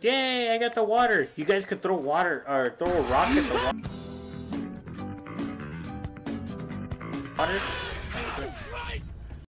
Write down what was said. Yay, I got the water. You guys could throw water or throw a rock at the water.